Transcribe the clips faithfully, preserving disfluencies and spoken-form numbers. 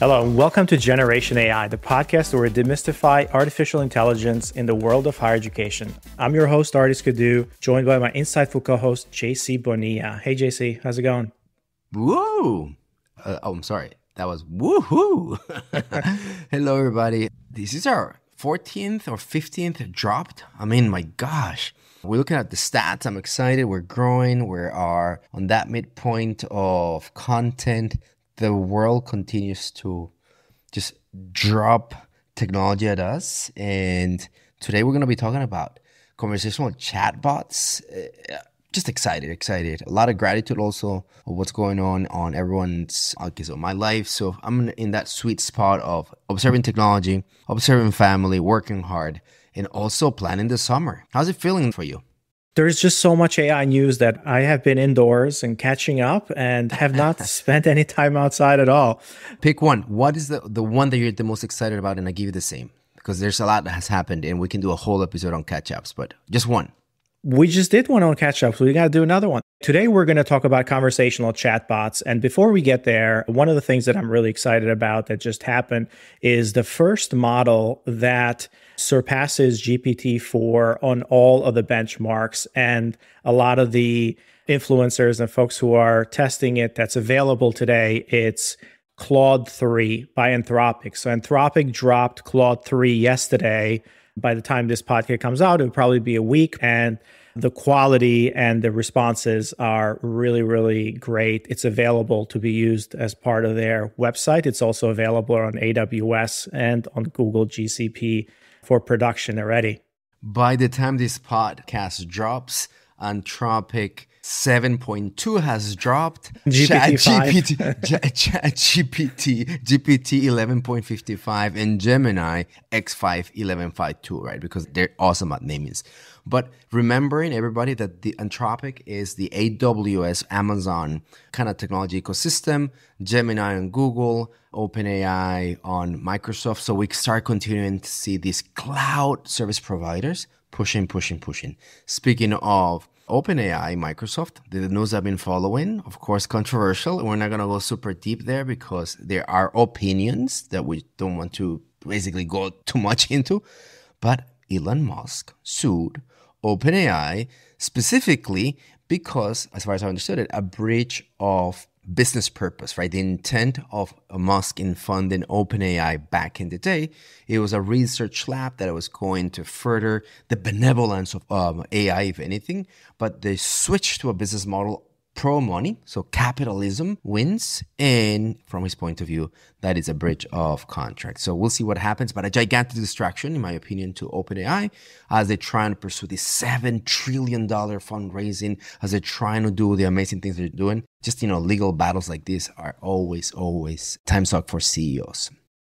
Hello, and welcome to Generation A I, the podcast where we demystify artificial intelligence in the world of higher education. I'm your host, Artis Kadu, joined by my insightful co-host, J C Bonilla. Hey, J C, how's it going? Woo! Uh, oh, I'm sorry. That was woohoo! Hello, everybody. This is our fourteenth or fifteenth dropped. I mean, my gosh. We're looking at the stats. I'm excited. We're growing. We are on that midpoint of content. The world continues to just drop technology at us. And today we're going to be talking about conversational chatbots. Just excited, excited. A lot of gratitude also of what's going on on everyone's, okay, so my life. So I'm in that sweet spot of observing technology, observing family, working hard, and also planning the summer. How's it feeling for you? There's just so much A I news that I have been indoors and catching up and have not spent any time outside at all. Pick one. What is the, the one that you're the most excited about? And I give you the same, because there's a lot that has happened and we can do a whole episode on catch-ups, but just one. We just did one on catch-ups. We got to do another one. Today, we're going to talk about conversational chatbots. And before we get there, one of the things that I'm really excited about that just happened is the first model that surpasses G P T four on all of the benchmarks, and a lot of the influencers and folks who are testing it that's available today. It's Claude three by Anthropic. So Anthropic dropped Claude three yesterday. By the time this podcast comes out, it'll probably be a week, and the quality and the responses are really, really great. It's available to be used as part of their website. It's also available on A W S and on Google G C P for production already. By the time this podcast drops, Anthropic seven point two has dropped. G P T, G P T, G P T eleven point five five, and Gemini X five eleven point five two, right? Because they're awesome at namings. But remembering, everybody, that the Anthropic is the A W S, Amazon kind of technology ecosystem, Gemini on Google, OpenAI on Microsoft. So we start continuing to see these cloud service providers pushing, pushing, pushing. Speaking of OpenAI, Microsoft, the news I've been following, of course, controversial. We're not going to go super deep there because there are opinions that we don't want to basically go too much into. But Elon Musk sued OpenAI specifically because, as far as I understood it, a breach of business purpose, right? The intent of Musk in funding OpenAI back in the day, it was a research lab that was going to further the benevolence of um, A I, if anything, but they switched to a business model pro-money, so capitalism wins, and from his point of view, that is a breach of contract. So we'll see what happens, but a gigantic distraction, in my opinion, to OpenAI as they try and pursue this seven trillion dollars fundraising, as they're trying to do the amazing things they're doing. Just, you know, legal battles like this are always, always time suck for C E Os.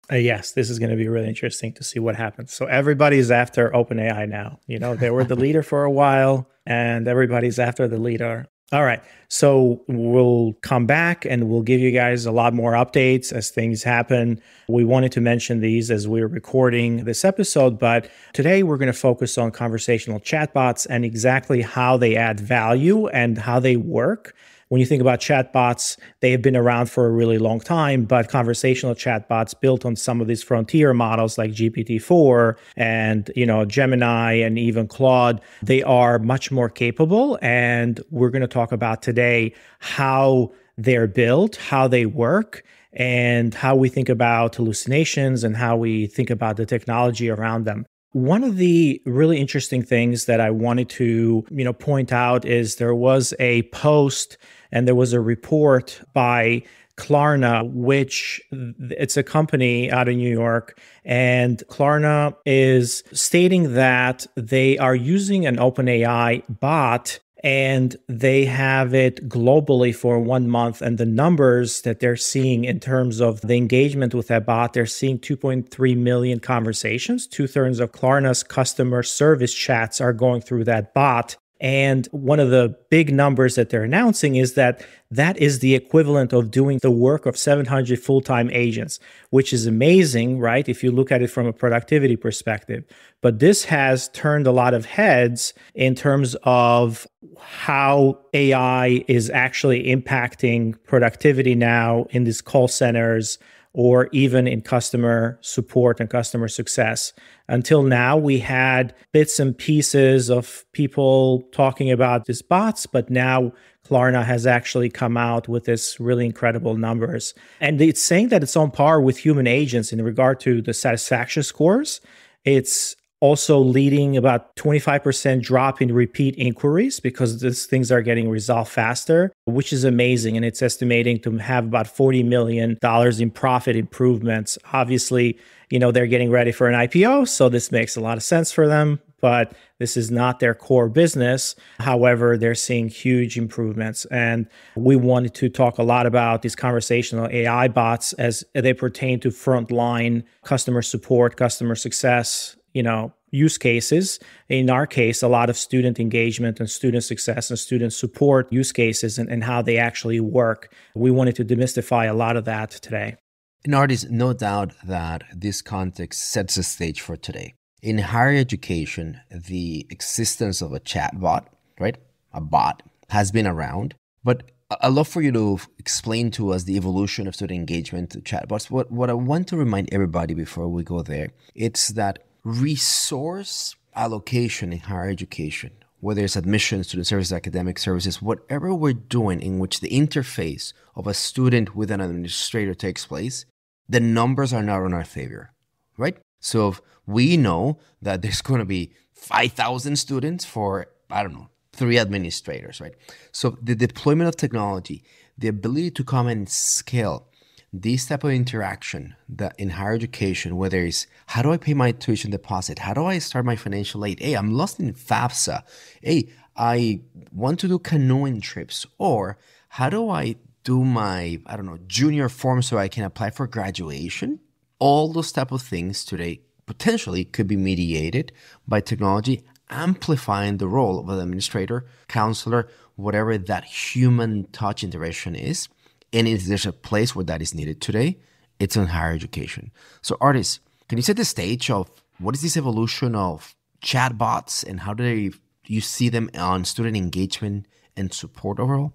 Uh, yes, this is going to be really interesting to see what happens. So everybody's after OpenAI now. You know, they were the leader for a while, and everybody's after the leader. All right, so we'll come back and we'll give you guys a lot more updates as things happen. We wanted to mention these as we were recording this episode, but today we're going to focus on conversational chatbots and exactly how they add value and how they work. When you think about chatbots, they have been around for a really long time, but conversational chatbots built on some of these frontier models like G P T four and, you know, Gemini and even Claude, they are much more capable. And we're going to talk about today how they're built, how they work, and how we think about hallucinations and how we think about the technology around them. One of the really interesting things that I wanted to, you know, point out is there was a post and there was a report by Klarna, which it's a company out of New York, and Klarna is stating that they are using an OpenAI bot and they have it globally for one month. And the numbers that they're seeing in terms of the engagement with that bot, they're seeing two point three million conversations. Two-thirds of Klarna's customer service chats are going through that bot. And one of the big numbers that they're announcing is that that is the equivalent of doing the work of seven hundred full-time agents, which is amazing, right? If you look at it from a productivity perspective. But this has turned a lot of heads in terms of how A I is actually impacting productivity now in these call centers or even in customer support and customer success. Until now, we had bits and pieces of people talking about these bots, but now Klarna has actually come out with this really incredible numbers. And it's saying that it's on par with human agents in regard to the satisfaction scores. It's also leading about twenty-five percent drop in repeat inquiries because these things are getting resolved faster, which is amazing. And it's estimating to have about forty million dollars in profit improvements. Obviously, you know, they're getting ready for an I P O, so this makes a lot of sense for them, but this is not their core business. However, they're seeing huge improvements. And we wanted to talk a lot about these conversational A I bots as they pertain to frontline customer support, customer success, you know, use cases. In our case, a lot of student engagement and student success and student support use cases and, and how they actually work. We wanted to demystify a lot of that today. And Artis, no doubt that this context sets the stage for today. In higher education, the existence of a chatbot, right, a bot, has been around. But I'd love for you to explain to us the evolution of student engagement to chatbots. What, what I want to remind everybody before we go there, it's that resource allocation in higher education, whether it's admissions, student services, academic services, whatever we're doing in which the interface of a student with an administrator takes place, the numbers are not in our favor, right? So if we know that there's going to be five thousand students for, I don't know, three administrators, right? So the deployment of technology, the ability to come and scale this type of interaction that in higher education, whether it's how do I pay my tuition deposit? How do I start my financial aid? Hey, I'm lost in FAFSA. Hey, I want to do canoeing trips. Or how do I do my, I don't know, junior form so I can apply for graduation? All those type of things today potentially could be mediated by technology, amplifying the role of an administrator, counselor, whatever that human touch interaction is. And if there's a place where that is needed today, it's in higher education. So Artis, can you set the stage of what is this evolution of chatbots and how do they, you see them on student engagement and support overall?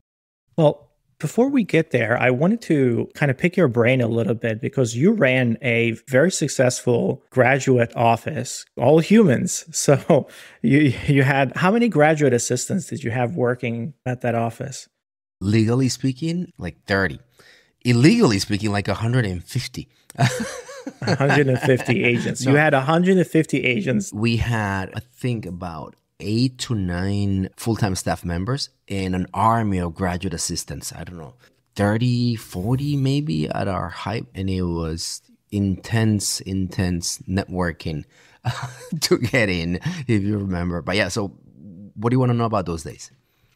Well, before we get there, I wanted to kind of pick your brain a little bit because you ran a very successful graduate office, all humans. So you you had, how many graduate assistants did you have working at that office? Legally speaking, like thirty. Illegally speaking, like one hundred fifty. one hundred fifty agents. So you had one hundred fifty agents. We had, I think, about eight to nine full-time staff members and an army of graduate assistants. I don't know, thirty, forty maybe at our height. And it was intense, intense networking to get in, if you remember. But yeah, so what do you want to know about those days?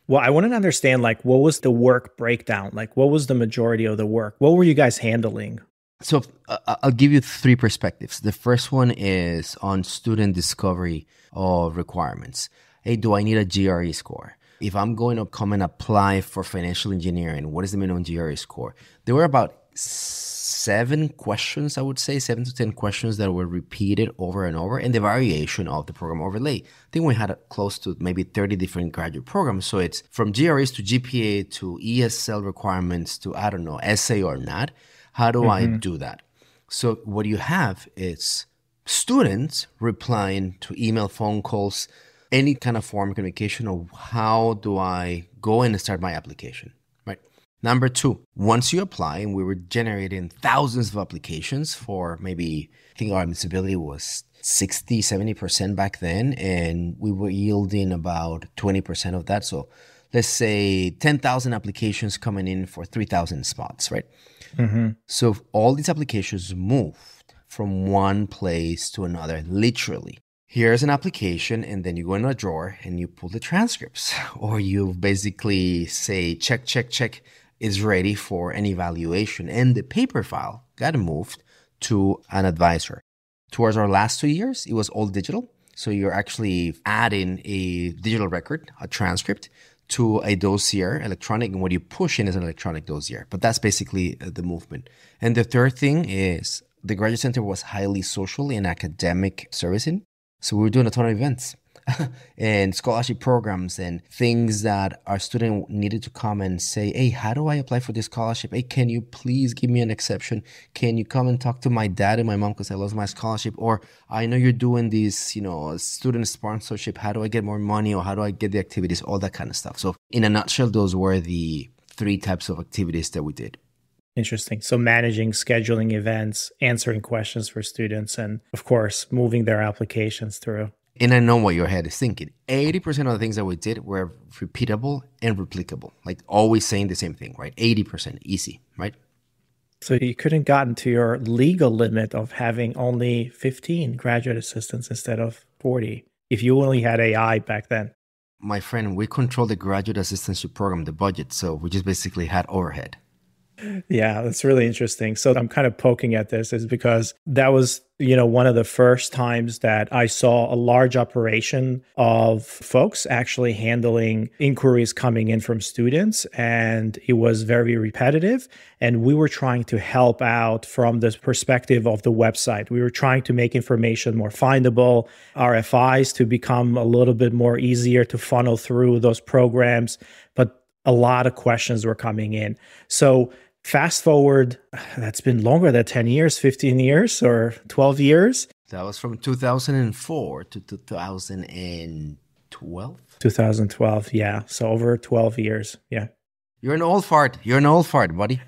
Well, I want to understand, like, what was the work breakdown? Like, what was the majority of the work? What were you guys handling? So uh, I'll give you three perspectives. The first one is on student discovery of requirements. Hey, do I need a G R E score? If I'm going to come and apply for financial engineering, what is the minimum G R E score? There were about seven questions, I would say, seven to ten questions that were repeated over and over, and the variation of the program overlay. I think we had close to maybe thirty different graduate programs. So it's from G R Es to G P A to E S L requirements to, I don't know, essay or not. How do mm-hmm. I do that? So what you have is students replying to email, phone calls, any kind of form of communication of how do I go and start my application. Number two, once you apply, and we were generating thousands of applications for maybe, I think our admissibility was sixty, seventy percent back then, and we were yielding about twenty percent of that. So let's say ten thousand applications coming in for three thousand spots, right? Mm-hmm. So all these applications moved from one place to another, literally. Here's an application, and then you go in a drawer and you pull the transcripts, or you basically say, check, check, check. Is ready for an evaluation, and the paper file got moved to an advisor. Towards our last two years, it was all digital. So you're actually adding a digital record, a transcript, to a dossier, electronic, and what you push in is an electronic dossier. But that's basically the movement. And the third thing is the Graduate Center was highly social and academic servicing. So we were doing a ton of events. and scholarship programs and things that our student needed to come and say, hey, how do I apply for this scholarship? Hey, can you please give me an exception? Can you come and talk to my dad and my mom because I lost my scholarship? Or I know you're doing this, you know, student sponsorship. How do I get more money? Or how do I get the activities? All that kind of stuff. So in a nutshell, those were the three types of activities that we did. Interesting. So managing, scheduling events, answering questions for students, and of course, moving their applications through. And I know what your head is thinking. eighty percent of the things that we did were repeatable and replicable, like always saying the same thing, right? eighty percent easy, right? So you couldn't gotten to your legal limit of having only fifteen graduate assistants instead of forty, if you only had A I back then. My friend, we control the graduate assistantship program, the budget. So we just basically had overhead. Yeah, that's really interesting. So I'm kind of poking at this is because that was, you know, one of the first times that I saw a large operation of folks actually handling inquiries coming in from students. And it was very repetitive. And we were trying to help out from the perspective of the website. We were trying to make information more findable, R F Is to become a little bit more easier to funnel through those programs. But a lot of questions were coming in. So fast forward, that's been longer than ten years, fifteen years, or twelve years. That was from two thousand four to two thousand twelve. two thousand twelve, yeah. So over twelve years, yeah. You're an old fart. You're an old fart, buddy.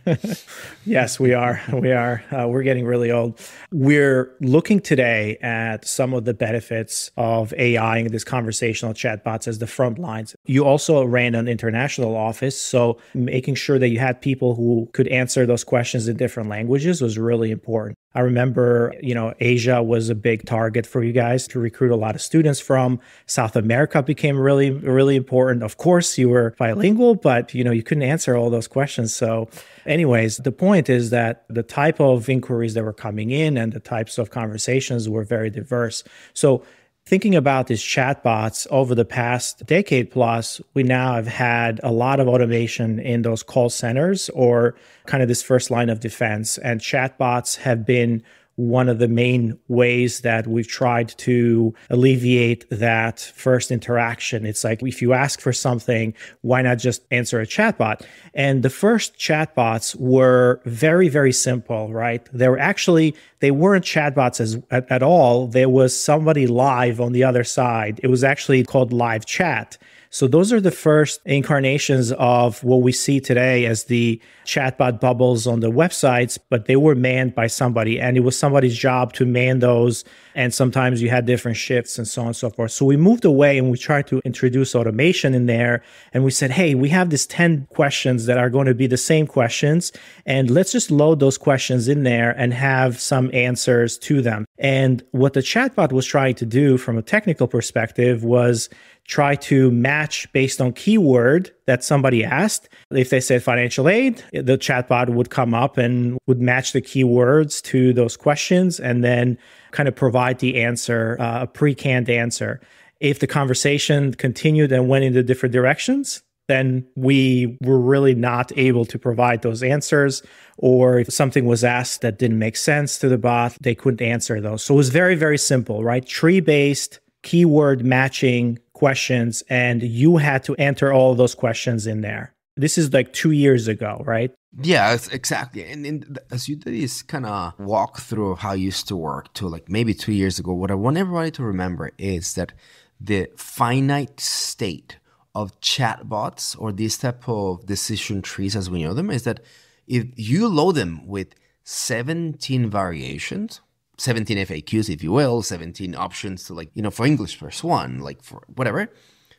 Yes, we are. We are. Uh, we're getting really old. We're looking today at some of the benefits of A I and these conversational chatbots as the front lines. You also ran an international office, so making sure that you had people who could answer those questions in different languages was really important. I remember, you know, Asia was a big target for you guys to recruit a lot of students from. South America became really, really important. Of course, you were bilingual, but, you know, you couldn't answer all those questions. So anyways, the point is that the type of inquiries that were coming in and the types of conversations were very diverse. So thinking about these chatbots over the past decade plus, we now have had a lot of automation in those call centers or kind of this first line of defense. And chatbots have been one of the main ways that we've tried to alleviate that first interaction. It's like, if you ask for something, why not just answer a chatbot? And the first chatbots were very, very simple, right? They were actually, they weren't chatbots as, at, at all. There was somebody live on the other side. It was actually called live chat. So those are the first incarnations of what we see today as the chatbot bubbles on the websites, but they were manned by somebody, and it was somebody's job to man those. And sometimes you had different shifts and so on and so forth. So we moved away and we tried to introduce automation in there. And we said, hey, we have these ten questions that are going to be the same questions. And let's just load those questions in there and have some answers to them. And what the chatbot was trying to do from a technical perspective was try to match based on keyword that somebody asked. If they said financial aid, the chatbot would come up and would match the keywords to those questions and then kind of provide the answer, uh, a pre-canned answer. If the conversation continued and went into different directions, then we were really not able to provide those answers. Or if something was asked that didn't make sense to the bot, they couldn't answer those. So it was very, very simple, right? Tree-based keyword matching questions, and you had to enter all of those questions in there. This is like two years ago, right? Yeah, exactly. And, and as you did this kind of walk through of how it used to work to like maybe two years ago, what I want everybody to remember is that the finite state of chatbots or these type of decision trees as we know them is that if you load them with seventeen variations, seventeen F A Qs, if you will, seventeen options to like, you know, for English first one, like for whatever,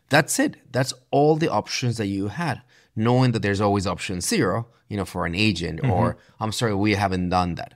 that's it. That's all the options that you had, knowing that there's always option zero, you know, for an agent mm-hmm. or I'm sorry, we haven't done that.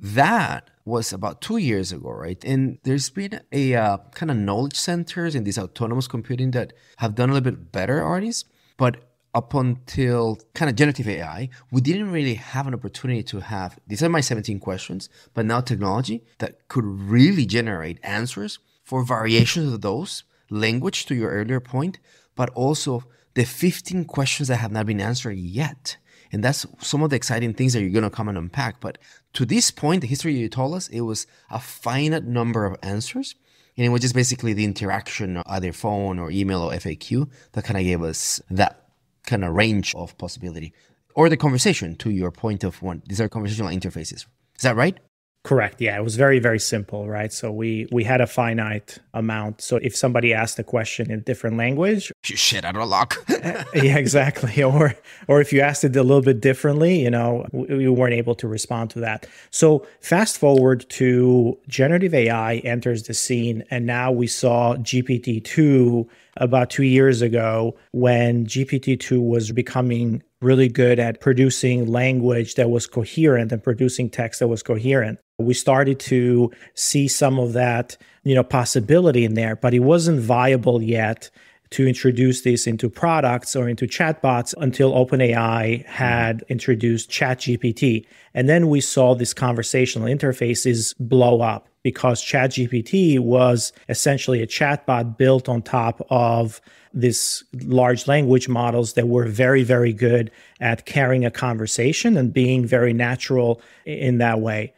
That was about two years ago, right? And there's been a uh, kind of knowledge centers and these autonomous computing that have done a little bit better, Artis, but up until kind of generative A I, we didn't really have an opportunity to have, these are my seventeen questions, but now technology that could really generate answers for variations of those, language to your earlier point, but also the fifteen questions that have not been answered yet. And that's some of the exciting things that you're going to come and unpack. But to this point, the history you told us, it was a finite number of answers And it was just basically the interaction of either phone or email or F A Q that kind of gave us that kind of range of possibility. Or the conversation, to your point of one, these are conversational interfaces. Is that right? Correct. Yeah, it was very, very simple, right? So we we had a finite amount. So if somebody asked a question in a different language, shit out of luck. Yeah, exactly. Or or if you asked it a little bit differently, you know, we, we weren't able to respond to that. So fast forward to generative A I enters the scene, and now we saw G P T two about two years ago when G P T two was becoming really good at producing language that was coherent and producing text that was coherent. We started to see some of that, you know, possibility in there, but it wasn't viable yet to introduce this into products or into chatbots until OpenAI had introduced ChatGPT. And then we saw these conversational interfaces blow up because ChatGPT was essentially a chatbot built on top of these large language models that were very, very good at carrying a conversation and being very natural in that way.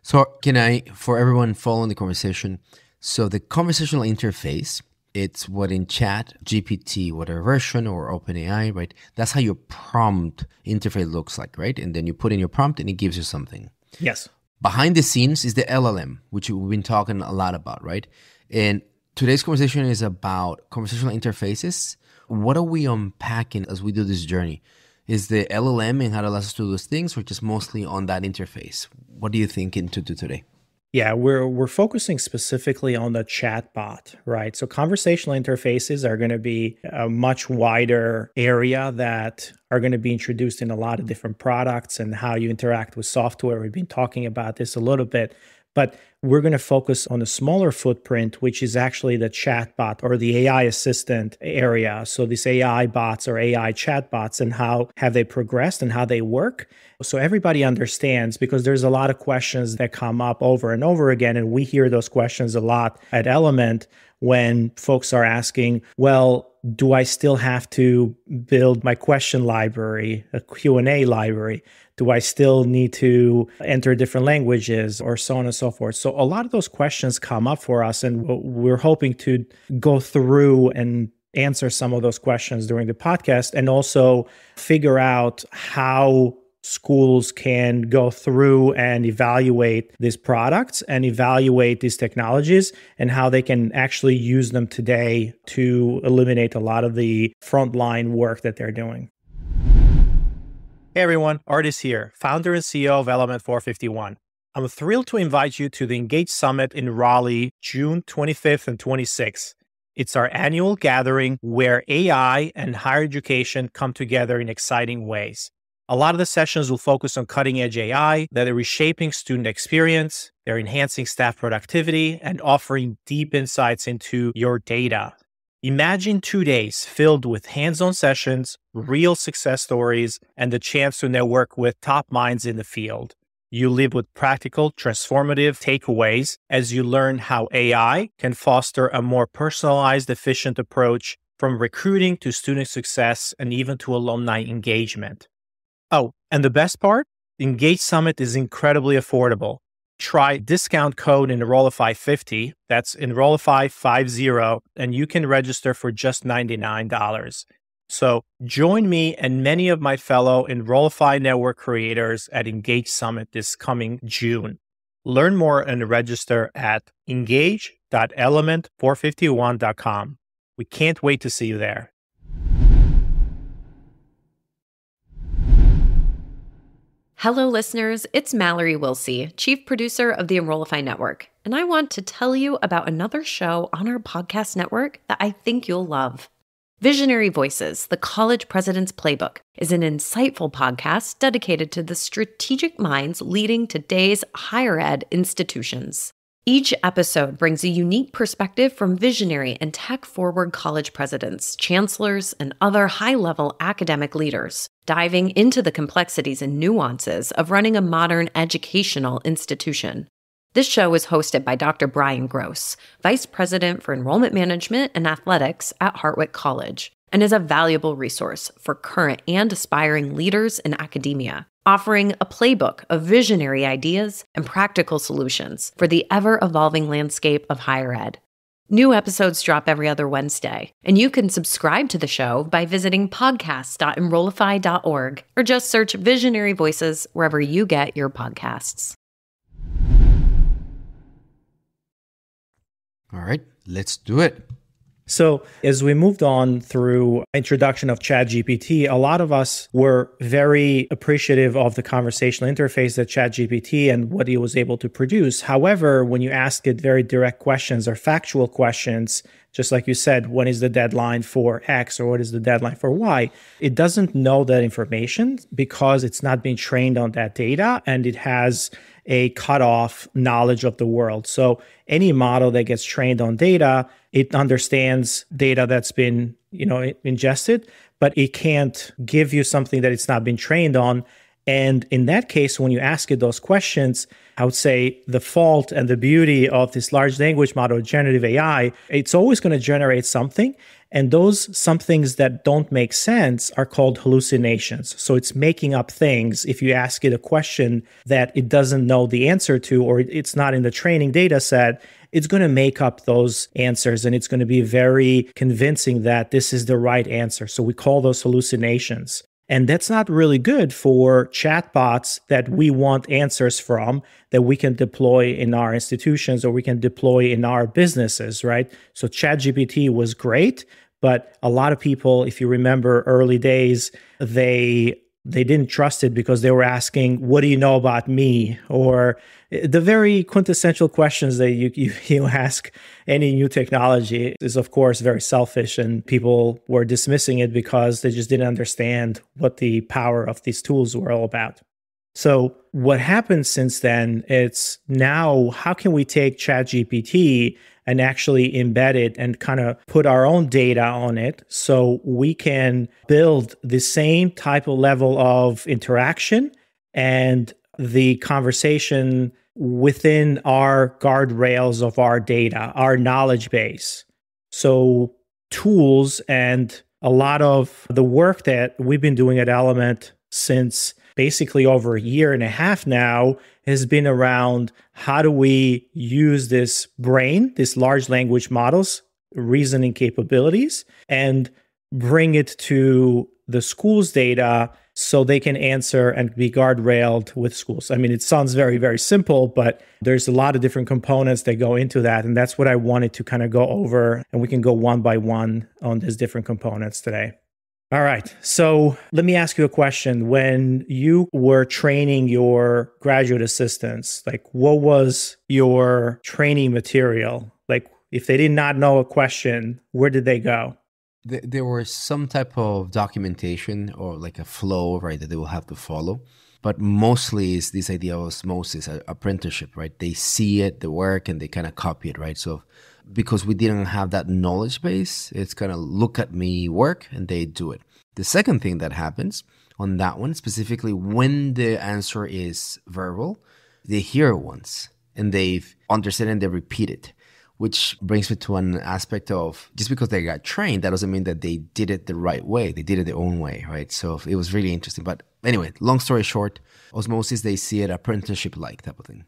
So can I, for everyone following the conversation, so the conversational interface, it's what in chat, G P T, whatever version, or OpenAI, right? That's how your prompt interface looks like, right? And then you put in your prompt and it gives you something. Yes. Behind the scenes is the L L M, which we've been talking a lot about, right? And today's conversation is about conversational interfaces. What are we unpacking as we do this journey? Is the L L M and how it allows us to do those things, or just mostly on that interface? What do you think into to today? Yeah, we're we're focusing specifically on the chatbot, right? So conversational interfaces are going to be a much wider area that are going to be introduced in a lot of different products and how you interact with software. We've been talking about this a little bit, but we're going to focus on a smaller footprint, which is actually the chatbot or the A I assistant area. So these A I bots or A I chatbots, and how have they progressed and how they work. So everybody understands, because there's a lot of questions that come up over and over again. And we hear those questions a lot at Element when folks are asking, well, do I still have to build my question library, a Q and A library? Do I still need to enter different languages, or so on and so forth? So a lot of those questions come up for us, and we're hoping to go through and answer some of those questions during the podcast, and also figure out how schools can go through and evaluate these products and evaluate these technologies and how they can actually use them today to eliminate a lot of the frontline work that they're doing. Hey everyone, Artis here, founder and C E O of Element four fifty-one. I'm thrilled to invite you to the Engage Summit in Raleigh, June twenty-fifth and twenty-sixth. It's our annual gathering where A I and higher education come together in exciting ways. A lot of the sessions will focus on cutting-edge A I that are reshaping student experience, they're enhancing staff productivity, and offering deep insights into your data. Imagine two days filled with hands-on sessions, real success stories, and the chance to network with top minds in the field. You leave with practical, transformative takeaways as you learn how A I can foster a more personalized, efficient approach, from recruiting to student success and even to alumni engagement. Oh, and the best part, Engage Summit is incredibly affordable. Try discount code Enrollify fifty, that's Enrollify fifty, and you can register for just ninety-nine dollars. So join me and many of my fellow Enrollify Network creators at Engage Summit this coming June. Learn more and register at engage dot element four fifty-one dot com. We can't wait to see you there. Hello, listeners. It's Mallory Wilsey, Chief Producer of the Enrollify Network, and I want to tell you about another show on our podcast network that I think you'll love. Visionary Voices, The College President's Playbook, is an insightful podcast dedicated to the strategic minds leading today's higher ed institutions. Each episode brings a unique perspective from visionary and tech-forward college presidents, chancellors, and other high-level academic leaders, diving into the complexities and nuances of running a modern educational institution. This show is hosted by Doctor Brian Gross, Vice President for Enrollment Management and Athletics at Hartwick College, and is a valuable resource for current and aspiring leaders in academia, offering a playbook of visionary ideas and practical solutions for the ever-evolving landscape of higher ed. New episodes drop every other Wednesday, and you can subscribe to the show by visiting podcasts dot enrollify dot org or just search Visionary Voices wherever you get your podcasts. All right, let's do it. So as we moved on through introduction of ChatGPT, a lot of us were very appreciative of the conversational interface that ChatGPT and what it was able to produce. However, when you ask it very direct questions or factual questions, just like you said, when is the deadline for X or what is the deadline for Y? It doesn't know that information because it's not being trained on that data and it has a cutoff knowledge of the world. So any model that gets trained on data, it understands data that's been, you know, ingested, but it can't give you something that it's not been trained on. And in that case, when you ask it those questions, I would say the fault and the beauty of this large language model, generative A I, it's always going to generate something. And those some things that don't make sense are called hallucinations. So it's making up things if you ask it a question that it doesn't know the answer to, or it's not in the training data set, it's going to make up those answers. And it's going to be very convincing that this is the right answer. So we call those hallucinations. And that's not really good for chatbots that we want answers from that we can deploy in our institutions or we can deploy in our businesses, right? So ChatGPT was great, but a lot of people, if you remember early days, they they didn't trust it because they were asking, what do you know about me? Or the very quintessential questions that you, you, you ask any new technology is, of course, very selfish. And people were dismissing it because they just didn't understand what the power of these tools were all about. So what happened since then, it's now, how can we take ChatGPT and actually embed it and kind of put our own data on it so we can build the same type of level of interaction and the conversation within our guardrails of our data, our knowledge base. So tools and a lot of the work that we've been doing at Element since basically over a year and a half now has been around how do we use this brain, this large language models, reasoning capabilities, and bring it to the school's data so they can answer and be guardrailed with schools. I mean, it sounds very, very simple, but there's a lot of different components that go into that. And that's what I wanted to kind of go over. And we can go one by one on these different components today. All right. So let me ask you a question. When you were training your graduate assistants, like what was your training material? Like if they did not know a question, where did they go? There, there was some type of documentation or like a flow, right, that they will have to follow. But mostly is this idea of osmosis, apprenticeship, right? They see it, the work, and they kind of copy it, right? So because we didn't have that knowledge base, it's kind of look at me work and they do it. The second thing that happens on that one, specifically when the answer is verbal, they hear it once and they understand and they repeat it, which brings me to an aspect of just because they got trained, that doesn't mean that they did it the right way. They did it their own way, right? So it was really interesting. But anyway, long story short, osmosis, they see it apprenticeship-like type of thing.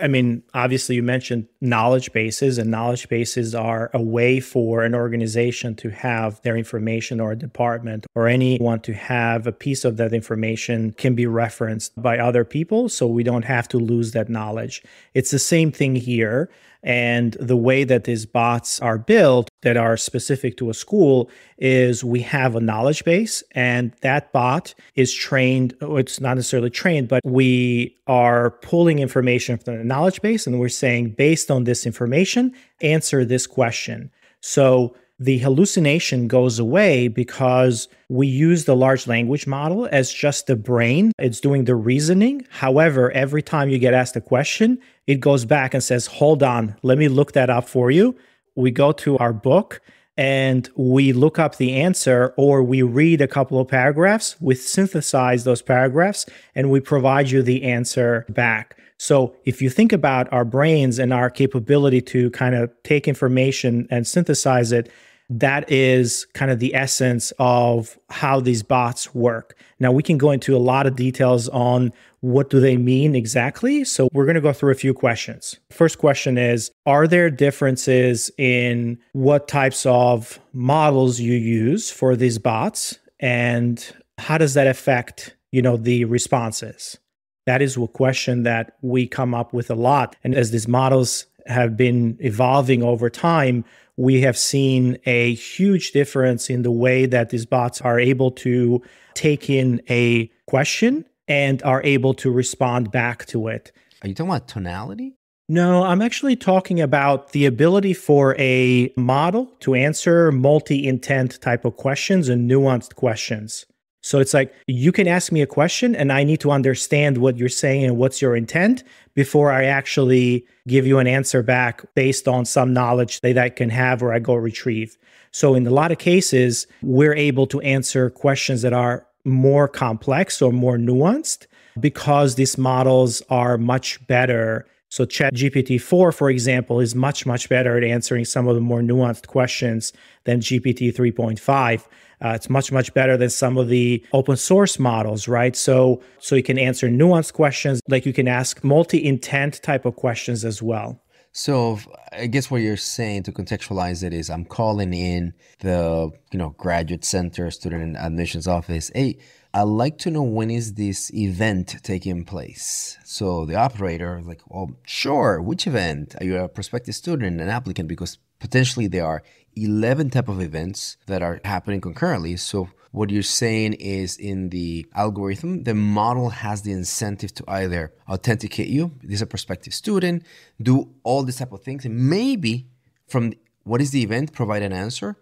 I mean, obviously, you mentioned knowledge bases, and knowledge bases are a way for an organization to have their information or a department or anyone to have a piece of that information can be referenced by other people, so we don't have to lose that knowledge. It's the same thing here. And the way that these bots are built that are specific to a school is we have a knowledge base and that bot is trained, or it's not necessarily trained, but we are pulling information from the knowledge base and we're saying, based on this information, answer this question. So the hallucination goes away because we use the large language model as just the brain. It's doing the reasoning. However, every time you get asked a question, it goes back and says, hold on, let me look that up for you. We go to our book and we look up the answer, or we read a couple of paragraphs. We synthesize those paragraphs and we provide you the answer back. So if you think about our brains and our capability to kind of take information and synthesize it, that is kind of the essence of how these bots work. Now, we can go into a lot of details on what do they mean exactly. So we're going to go through a few questions. First question is, are there differences in what types of models you use for these bots? And how does that affect, you know, the responses? That is a question that we come up with a lot. And as these models have been evolving over time, we have seen a huge difference in the way that these bots are able to take in a question and are able to respond back to it. Are you talking about tonality? No, I'm actually talking about the ability for a model to answer multi-intent type of questions and nuanced questions. So it's like, you can ask me a question and I need to understand what you're saying and what's your intent before I actually give you an answer back based on some knowledge that I can have or I go retrieve. So in a lot of cases, we're able to answer questions that are more complex or more nuanced because these models are much better. So ChatGPT four, for example, is much, much better at answering some of the more nuanced questions than G P T three point five. Uh, it's much, much better than some of the open source models, right? So, so you can answer nuanced questions, like you can ask multi-intent type of questions as well. So I guess what you're saying, to contextualize it, is I'm calling in the, you know, graduate center, student admissions office. Hey, I'd like to know, when is this event taking place? So the operator is like, well, sure, which event? Are you a prospective student, an applicant? Because potentially there are eleven type of events that are happening concurrently. So what you're saying is, in the algorithm, the model has the incentive to either authenticate you, this is a prospective student, do all these type of things, and maybe from what is the event, provide an answer,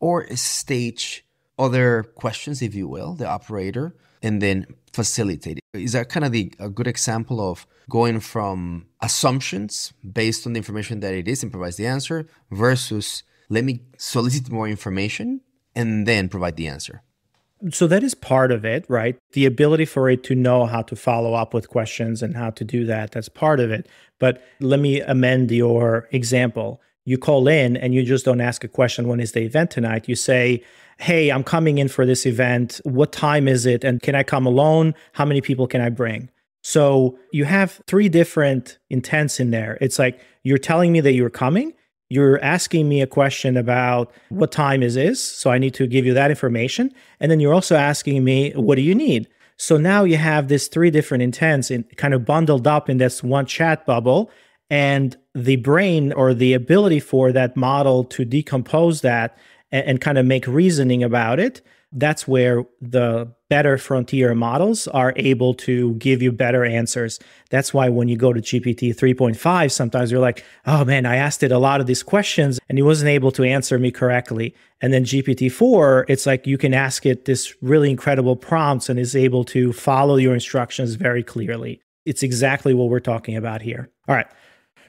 or stage other questions, if you will, the operator, and then facilitate it. Is that kind of the, a good example of going from assumptions based on the information that it is and provides the answer, versus let me solicit more information and then provide the answer? So that is part of it, right? The ability for it to know how to follow up with questions and how to do that, that's part of it. But let me amend your example. You call in and you just don't ask a question, when is the event tonight? You say, hey, I'm coming in for this event. What time is it? And can I come alone? How many people can I bring? So you have three different intents in there. It's like, you're telling me that you're coming, you're asking me a question about what time is this, so I need to give you that information. And then you're also asking me, what do you need? So now you have these three different intents in, kind of bundled up in this one chat bubble. And the brain, or the ability for that model to decompose that and, and kind of make reasoning about it, that's where the better frontier models are able to give you better answers. That's why when you go to G P T three point five, sometimes you're like, oh man, I asked it a lot of these questions and it wasn't able to answer me correctly. And then G P T four, it's like, you can ask it this really incredible prompts and is able to follow your instructions very clearly. It's exactly what we're talking about here. All right.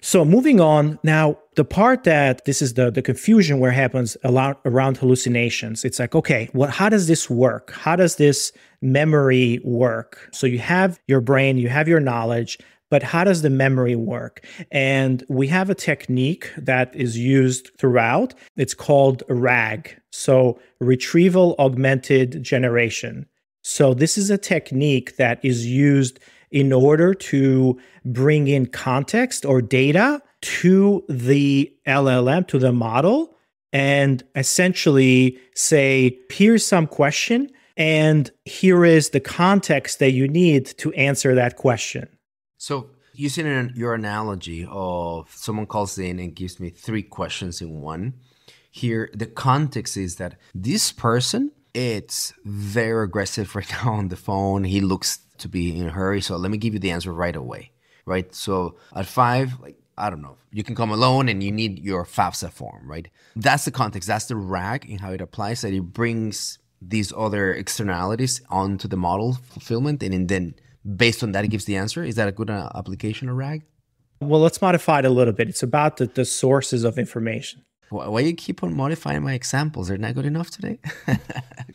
So moving on, now the part that this is the, the confusion where it happens a lot around hallucinations. It's like, okay, well, how does this work? How does this memory work? So you have your brain, you have your knowledge, but how does the memory work? And we have a technique that is used throughout. It's called RAG, so Retrieval Augmented Generation. So this is a technique that is used in order to bring in context or data to the L L M, to the model, and essentially say, here's some question, and here is the context that you need to answer that question. So using an, your analogy of someone calls in and gives me three questions in one, here the context is that this person, it's very aggressive right now on the phone. He looks to be in a hurry, so let me give you the answer right away, right? So at five, like, I don't know, you can come alone and you need your FAFSA form, right? That's the context, that's the RAG in how it applies, that it brings these other externalities onto the model fulfillment, and then based on that, it gives the answer. Is that a good uh, application of RAG? Well, let's modify it a little bit. It's about the, the sources of information. Why do you keep on modifying my examples? They're not good enough today.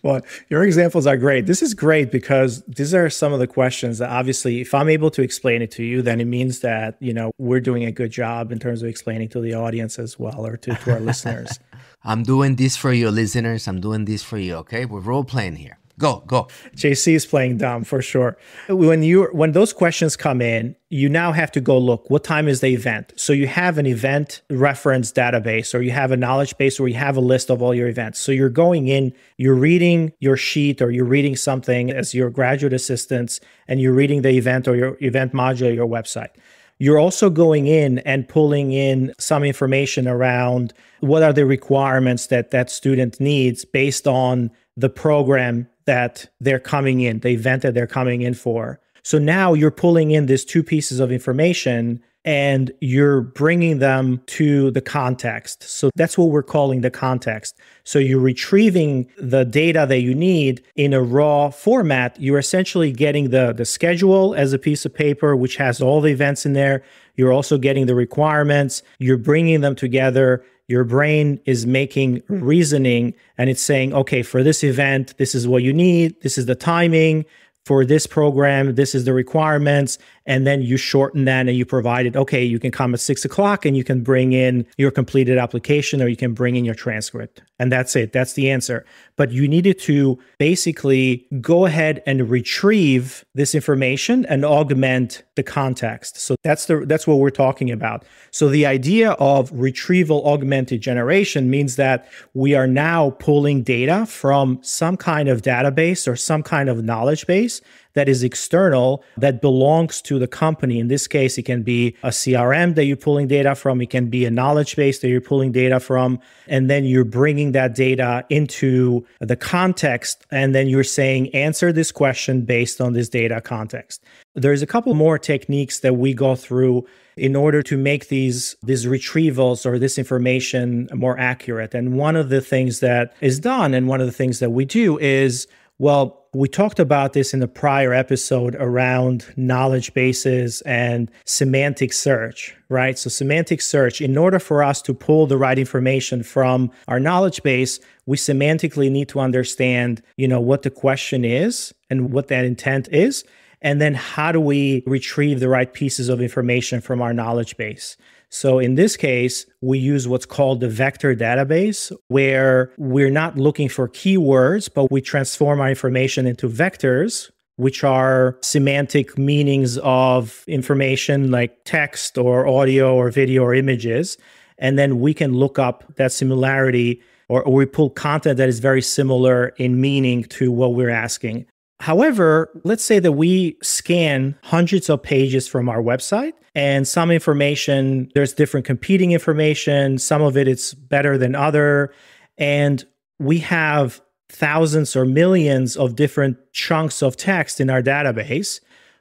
Well, your examples are great. This is great because these are some of the questions that obviously, if I'm able to explain it to you, then it means that, you know, we're doing a good job in terms of explaining to the audience as well, or to, to our listeners. I'm doing this for you, listeners. I'm doing this for you, okay? We're role-playing here. Go, go. J C is playing dumb for sure. When you when those questions come in, you now have to go look, what time is the event? So you have an event reference database, or you have a knowledge base where you have a list of all your events. So you're going in, you're reading your sheet, or you're reading something as your graduate assistants, and you're reading the event or your event module or your website. You're also going in and pulling in some information around what are the requirements that that student needs based on the program that they're coming in, the event that they're coming in for. So now you're pulling in these two pieces of information and you're bringing them to the context. So that's what we're calling the context. So you're retrieving the data that you need in a raw format. You're essentially getting the, the schedule as a piece of paper, which has all the events in there. You're also getting the requirements. You're bringing them together. Your brain is making reasoning and it's saying, okay, for this event, this is what you need. This is the timing. For this program, this is the requirements. And then you shorten that and you provide it. Okay, you can come at six o'clock and you can bring in your completed application or you can bring in your transcript. And that's it. That's the answer. But you needed to basically go ahead and retrieve this information and augment the context. So that's the that's what we're talking about. So the idea of retrieval augmented generation means that we are now pulling data from some kind of database or some kind of knowledge base that is external, that belongs to the company. In this case, it can be a C R M that you're pulling data from. It can be a knowledge base that you're pulling data from. And then you're bringing that data into the context. And then you're saying, answer this question based on this data context. There's a couple more techniques that we go through in order to make these, these retrievals or this information more accurate. And one of the things that is done and one of the things that we do is, well, we talked about this in the prior episode around knowledge bases and semantic search, right? So semantic search, in order for us to pull the right information from our knowledge base, we semantically need to understand, you know, what the question is and what that intent is. And then how do we retrieve the right pieces of information from our knowledge base? So in this case, we use what's called the vector database, where we're not looking for keywords, but we transform our information into vectors, which are semantic meanings of information like text or audio or video or images. And then we can look up that similarity, or, or we pull content that is very similar in meaning to what we're asking. However, let's say that we scan hundreds of pages from our website and some information, there's different competing information. Some of it it's better than other. And we have thousands or millions of different chunks of text in our database.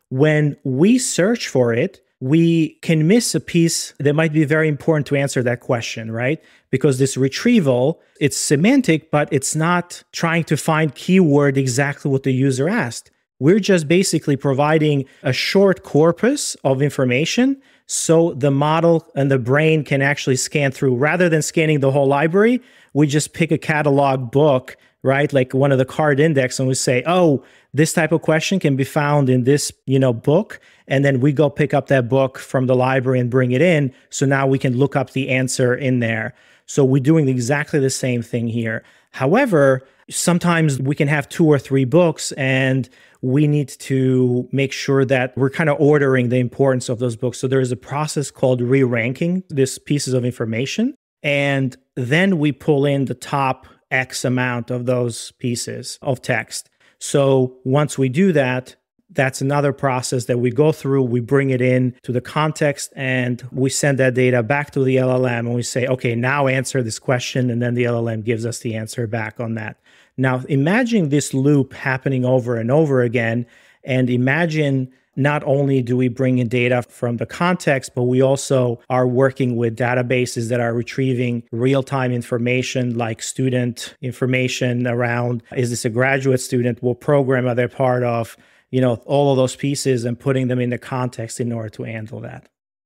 When we search for it, we can miss a piece that might be very important to answer that question, right? Because this retrieval, it's semantic, but it's not trying to find keyword exactly what the user asked. We're just basically providing a short corpus of information so the model and the brain can actually scan through. Rather than scanning the whole library, we just pick a catalog book, right? Like one of the card index, and we say, oh, this type of question can be found in this, you know, book. And then we go pick up that book from the library and bring it in. So now we can look up the answer in there. So we're doing exactly the same thing here. However, sometimes we can have two or three books and we need to make sure that we're kind of ordering the importance of those books. So there is a process called re-ranking these pieces of information. And then we pull in the top X amount of those pieces of text. So once we do that, that's another process that we go through. We bring it in to the context and we send that data back to the L L M and we say, okay, now answer this question. And then the L L M gives us the answer back on that. Now imagine this loop happening over and over again. And imagine not only do we bring in data from the context, but we also are working with databases that are retrieving real-time information like student information around, is this a graduate student? What program are they part of? You know, all of those pieces and putting them in the context in order to handle that.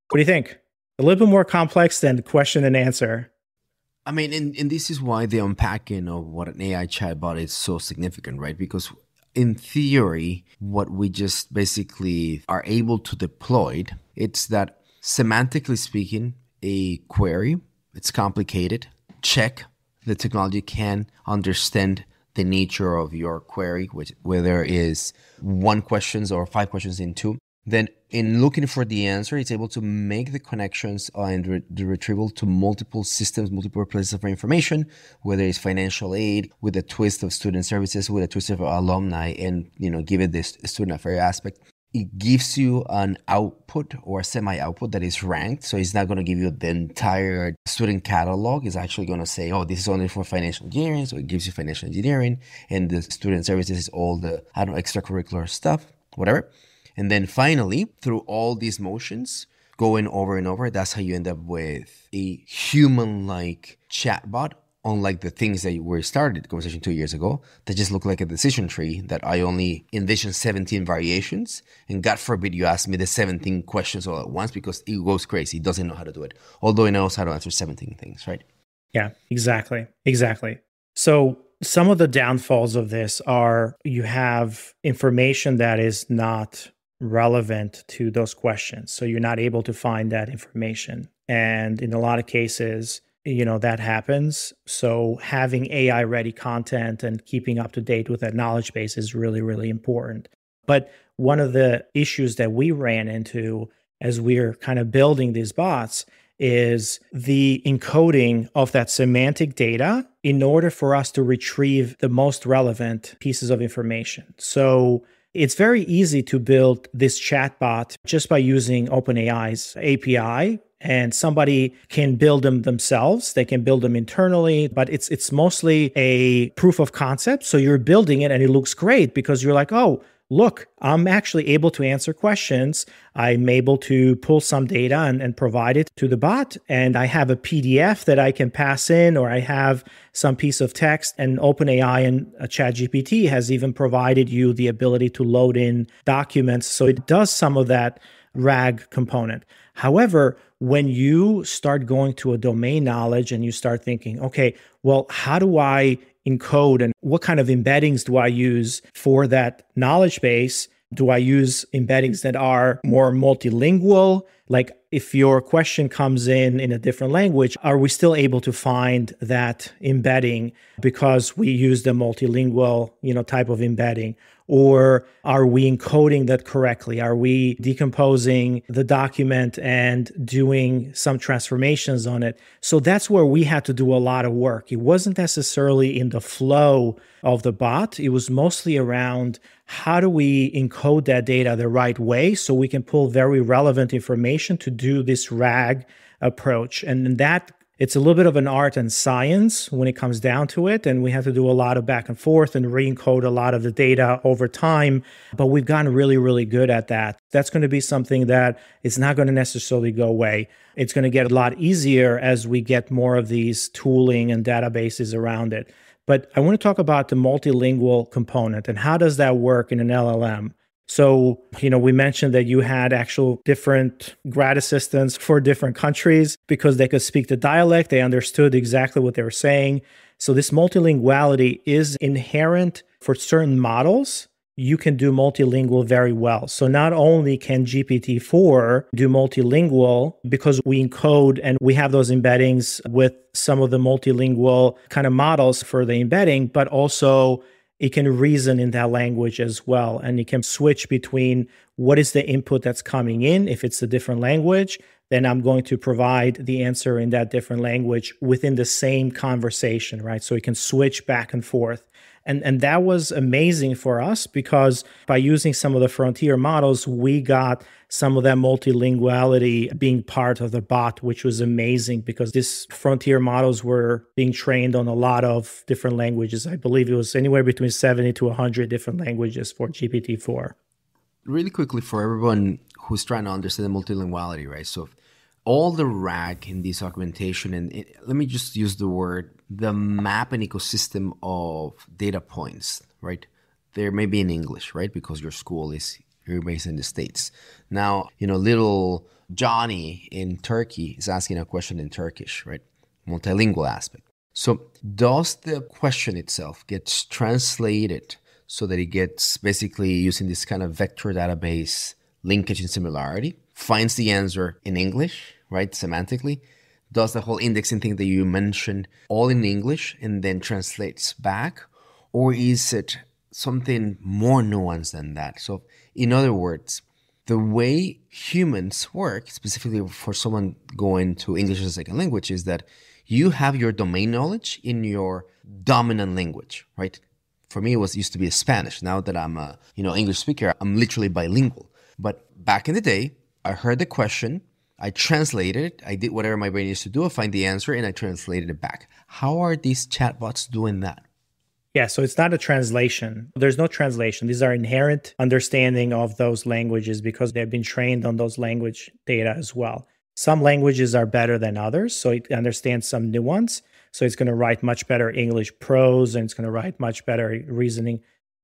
What do you think? A little bit more complex than question and answer. I mean, and, and this is why the unpacking of what an A I chatbot is so significant, right? Because in theory, what we just basically are able to deploy, it's that semantically speaking, a query, it's complicated, check, the technology can understand the nature of your query, which, whether it is one questions or five questions in two. Then in looking for the answer, it's able to make the connections and re the retrieval to multiple systems, multiple places of information, whether it's financial aid, with a twist of student services, with a twist of alumni, and, you know, give it this student affair aspect. It gives you an output or semi-output that is ranked. So it's not going to give you the entire student catalog. It's actually going to say, oh, this is only for financial engineering. So it gives you financial engineering, and the student services is all the, I don't know, extracurricular stuff, whatever. And then finally, through all these motions, going over and over, that's how you end up with a human-like chatbot, unlike the things that were started, the conversation two years ago, that just looked like a decision tree that I only envisioned seventeen variations. And God forbid you ask me the seventeen questions all at once, because it goes crazy. It doesn't know how to do it. Although it knows how to answer seventeen things, right? Yeah, exactly. Exactly. So some of the downfalls of this are you have information that is not relevant to those questions. So you're not able to find that information. And in a lot of cases, you know, that happens. So having A I ready content and keeping up to date with that knowledge base is really, really important. But one of the issues that we ran into as we're kind of building these bots is the encoding of that semantic data in order for us to retrieve the most relevant pieces of information. So it's very easy to build this chatbot just by using OpenAI's A P I, and somebody can build them themselves. They can build them internally, but it's it's mostly a proof of concept. So you're building it and it looks great because you're like, oh, look, I'm actually able to answer questions. I'm able to pull some data and, and provide it to the bot. And I have a P D F that I can pass in, or I have some piece of text. And OpenAI and ChatGPT has even provided you the ability to load in documents. So it does some of that RAG component. However, when you start going to a domain knowledge and you start thinking, okay, well, how do I encode and what kind of embeddings do I use for that knowledge base? Do I use embeddings that are more multilingual? Like if your question comes in in a different language, are we still able to find that embedding because we use the multilingual, you know, type of embedding? Or are we encoding that correctly? Are we decomposing the document and doing some transformations on it? So that's where we had to do a lot of work. It wasn't necessarily in the flow of the bot. It was mostly around how do we encode that data the right way so we can pull very relevant information to do this RAG approach. And that it's a little bit of an art and science when it comes down to it. And we have to do a lot of back and forth and re-encode a lot of the data over time. But we've gotten really, really good at that. That's going to be something that is not going to necessarily go away. It's going to get a lot easier as we get more of these tooling and databases around it. But I want to talk about the multilingual component and how does that work in an L L M? So, you know, we mentioned that you had actual different grad assistants for different countries because they could speak the dialect. They understood exactly what they were saying. So this multilinguality is inherent for certain models. You can do multilingual very well. So not only can G P T four do multilingual because we encode and we have those embeddings with some of the multilingual kind of models for the embedding, but also it can reason in that language as well. And it can switch between what is the input that's coming in. If it's a different language, then I'm going to provide the answer in that different language within the same conversation, right? So it can switch back and forth. And, and that was amazing for us because by using some of the frontier models, we got some of that multilinguality being part of the bot, which was amazing because these frontier models were being trained on a lot of different languages. I believe it was anywhere between seventy to one hundred different languages for G P T four. Really quickly for everyone who's trying to understand the multilinguality, right? So all the RAG in this augmentation, and it, let me just use the word, the map and ecosystem of data points, right? There may be in English, right? Because your school is, you're based in the States. Now, you know, little Johnny in Turkey is asking a question in Turkish, right? Multilingual aspect. So does the question itself gets translated so that it gets basically using this kind of vector database linkage and similarity, finds the answer in English, right? Semantically. does the whole indexing thing that you mentioned all in English and then translates back? Or is it something more nuanced than that? So in other words, the way humans work, specifically for someone going to English as a second language, is that you have your domain knowledge in your dominant language, right? For me, it was used to be Spanish. Now that I'm a you know English speaker, I'm literally bilingual. But back in the day, I heard the question, I translated it, I did whatever my brain used to do, I find the answer, and I translated it back. How are these chatbots doing that? Yeah, so it's not a translation. There's no translation. These are inherent understanding of those languages because they've been trained on those language data as well. Some languages are better than others, so it understands some nuance. So it's going to write much better English prose and it's going to write much better reasoning.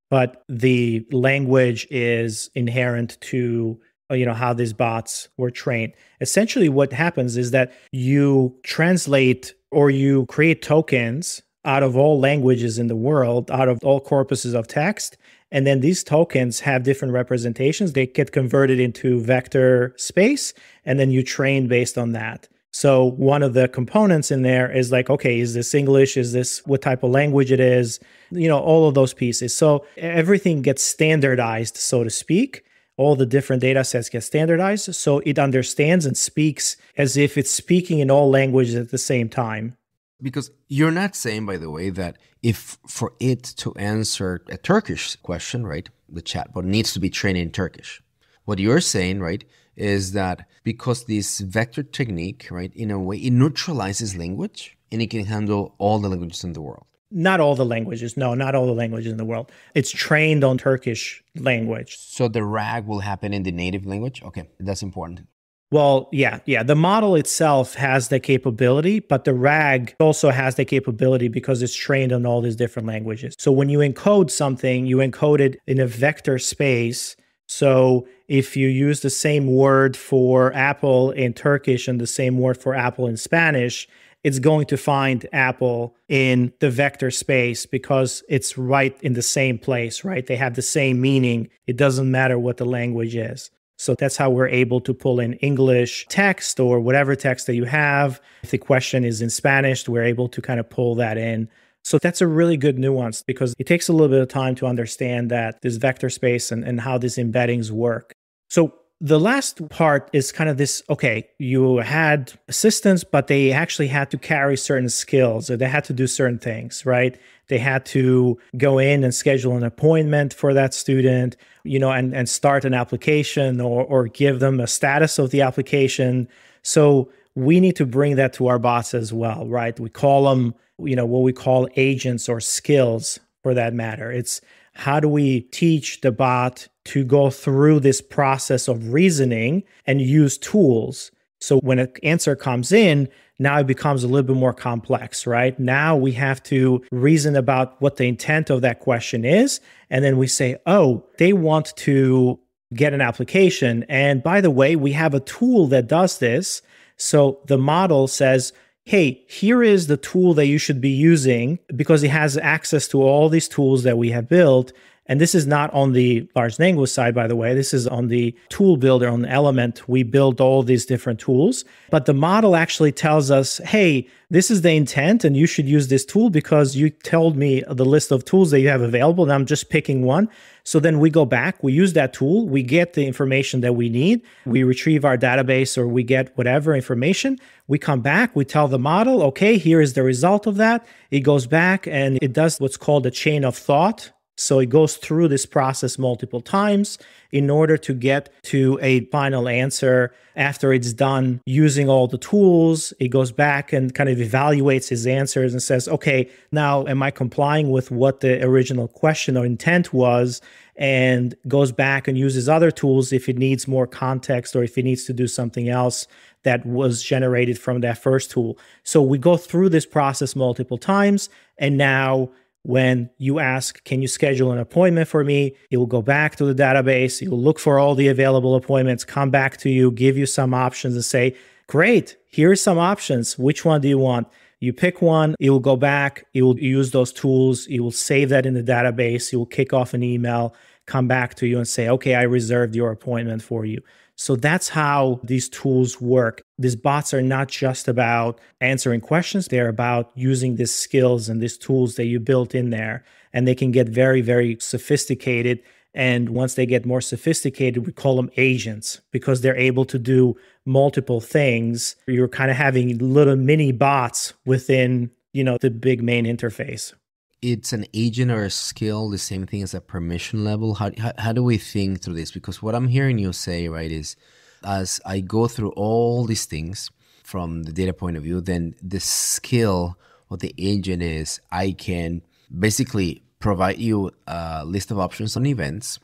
But the language is inherent to you know, how these bots were trained. Essentially, what happens is that you translate or you create tokens out of all languages in the world, out of all corpuses of text. And then these tokens have different representations. They get converted into vector space, and then you train based on that. So one of the components in there is like, okay, is this English? Is this what type of language it is? You know, all of those pieces. So everything gets standardized, so to speak. All the different data sets get standardized. So it understands and speaks as if it's speaking in all languages at the same time. Because you're not saying, by the way, that if for it to answer a Turkish question, right, the chatbot needs to be trained in Turkish. What you're saying, right, is that because this vector technique, right, in a way, it neutralizes language and it can handle all the languages in the world. Not all the languages. No, not all the languages in the world. It's trained on Turkish language. So the RAG will happen in the native language? Okay, that's important. Well, yeah, yeah. The model itself has the capability, but the RAG also has the capability because it's trained on all these different languages. So when you encode something, you encode it in a vector space. So if you use the same word for apple in Turkish and the same word for apple in Spanish, it's going to find apple in the vector space because it's right in the same place, right? They have the same meaning. It doesn't matter what the language is. So that's how we're able to pull in English text or whatever text that you have. If the question is in Spanish, we're able to kind of pull that in. So that's a really good nuance because it takes a little bit of time to understand that this vector space and, and how these embeddings work. So the last part is kind of this, okay, you had assistants, but they actually had to carry certain skills or they had to do certain things, right? They had to go in and schedule an appointment for that student, you know, and, and start an application or, or give them a status of the application. So we need to bring that to our bots as well, right? We call them, you know, what we call agents or skills for that matter. It's how do we teach the bot to go through this process of reasoning and use tools? So when an answer comes in, now it becomes a little bit more complex, right? Now we have to reason about what the intent of that question is. And then we say, oh, they want to get an application. And by the way, we have a tool that does this. So the model says, hey, here is the tool that you should be using because it has access to all these tools that we have built. And this is not on the large language side, by the way. This is on the tool builder, on Element. We build all these different tools. But the model actually tells us, hey, this is the intent, and you should use this tool because you told me the list of tools that you have available, and I'm just picking one. So then we go back, we use that tool, we get the information that we need, we retrieve our database, or we get whatever information. We come back, we tell the model, okay, here is the result of that. It goes back, and it does what's called a chain of thought. So it goes through this process multiple times in order to get to a final answer. After it's done using all the tools, it goes back and kind of evaluates his answers and says, okay, now am I complying with what the original question or intent was? And goes back and uses other tools if it needs more context or if it needs to do something else that was generated from that first tool. So we go through this process multiple times, and now when you ask, can you schedule an appointment for me? It will go back to the database. It will look for all the available appointments, come back to you, give you some options and say, great, here are some options. Which one do you want? You pick one, it will go back, it will use those tools, it will save that in the database, it will kick off an email, come back to you and say, okay, I reserved your appointment for you. So that's how these tools work. These bots are not just about answering questions. They're about using these skills and these tools that you built in there. And they can get very, very sophisticated. And once they get more sophisticated, we call them agents because they're able to do multiple things. You're kind of having little mini bots within, you know, the big main interface. It's an agent or a skill, the same thing as a permission level. How, how, how do we think through this? Because what I'm hearing you say, right, is as I go through all these things from the data point of view, then the skill of the agent is I can basically provide you a list of options on events,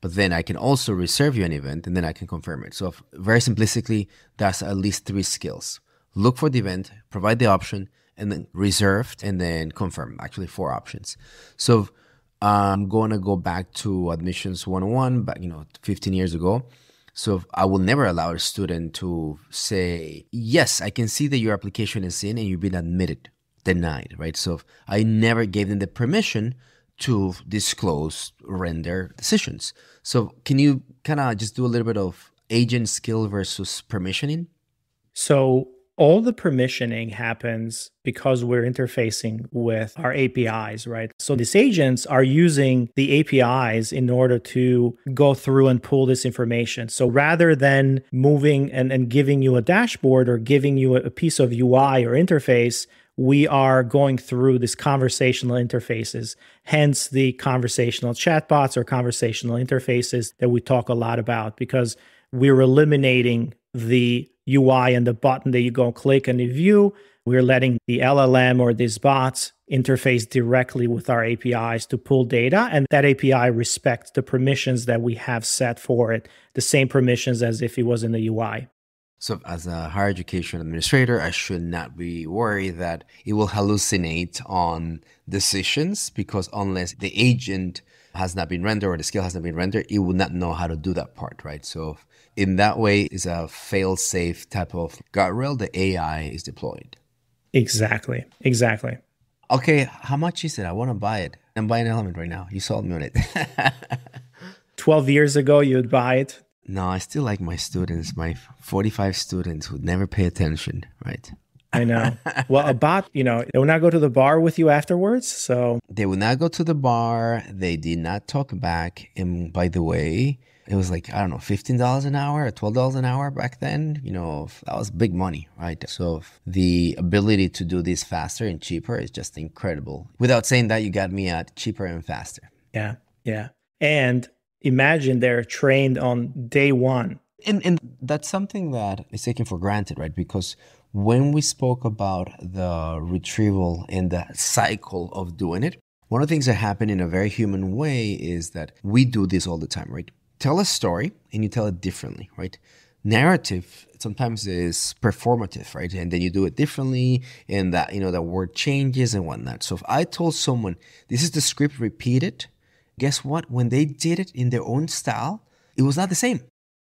but then I can also reserve you an event and then I can confirm it. So if, very simplistically, that's at least three skills. Look for the event, provide the option, and then reserved, and then confirm, actually four options. So I'm going to go back to admissions one oh one, back, you know, fifteen years ago. So I will never allow a student to say, yes, I can see that your application is in and you've been admitted, denied, right? So I never gave them the permission to disclose, render decisions. So can you kind of just do a little bit of agent skill versus permissioning? So all the permissioning happens because we're interfacing with our A P Is, right? So these agents are using the A P Is in order to go through and pull this information. So rather than moving and, and giving you a dashboard or giving you a piece of U I or interface, we are going through these conversational interfaces, hence the conversational chatbots or conversational interfaces that we talk a lot about because we're eliminating the U I and the button that you go click and view. We're letting the L L M or these bots interface directly with our A P Is to pull data, and that A P I respects the permissions that we have set for it, the same permissions as if it was in the U I. So as a higher education administrator, I should not be worried that it will hallucinate on decisions because unless the agent has not been rendered or the skill has not been rendered, it will not know how to do that part, right? So in that way, it's a fail-safe type of guardrail the A I is deployed. Exactly, exactly. Okay, how much is it? I want to buy it. I'm buying an Element right now. You sold me on it. twelve years ago, you'd buy it. No, I still like my students, my forty-five students who never pay attention, right? I know. Well, a bot, you know, they will not go to the bar with you afterwards, so. They will not go to the bar. They did not talk back. And by the way, it was like, I don't know, fifteen dollars an hour or twelve dollars an hour back then. You know, that was big money, right? So the ability to do this faster and cheaper is just incredible. Without saying that, you got me at cheaper and faster. Yeah, yeah. And imagine they're trained on day one. And, and that's something that is taken for granted, right? Because when we spoke about the retrieval and the cycle of doing it, one of the things that happen in a very human way is that we do this all the time, right? Tell a story and you tell it differently, right? Narrative sometimes is performative, right? And then you do it differently and that, you know, the word changes and whatnot. So if I told someone, this is the script, repeat it, guess what? When they did it in their own style, it was not the same.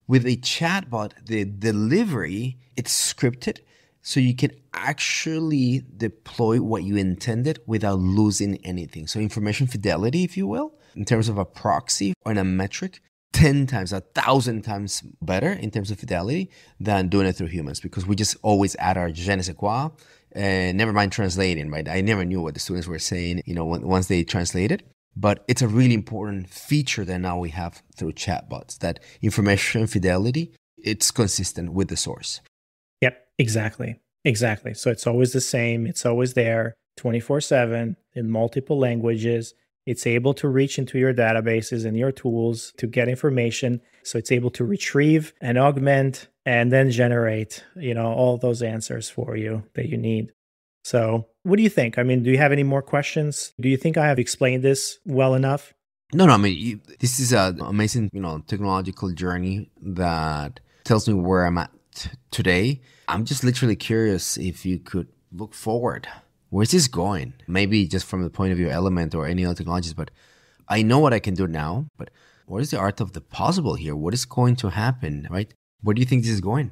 With a chatbot, the delivery, it's scripted. So you can actually deploy what you intended without losing anything. So information fidelity, if you will, in terms of a proxy or in a metric, ten times, a thousand times better in terms of fidelity than doing it through humans because we just always add our je ne sais quoi and never mind translating, right? I never knew what the students were saying, you know, once they translated. But it's a really important feature that now we have through chatbots, that information fidelity, it's consistent with the source. Yep, exactly. Exactly. So it's always the same. It's always there twenty-four seven in multiple languages. It's able to reach into your databases and your tools to get information. So it's able to retrieve and augment and then generate, you know, all those answers for you that you need. So what do you think? I mean, do you have any more questions? Do you think I have explained this well enough? No, no. I mean, you, this is an amazing, you know, technological journey that tells me where I'm at today. I'm just literally curious if you could look forward. Where's this going? Maybe just from the point of view Element or any other technologies, but I know what I can do now, but what is the art of the possible here? What is going to happen, right? Where do you think this is going?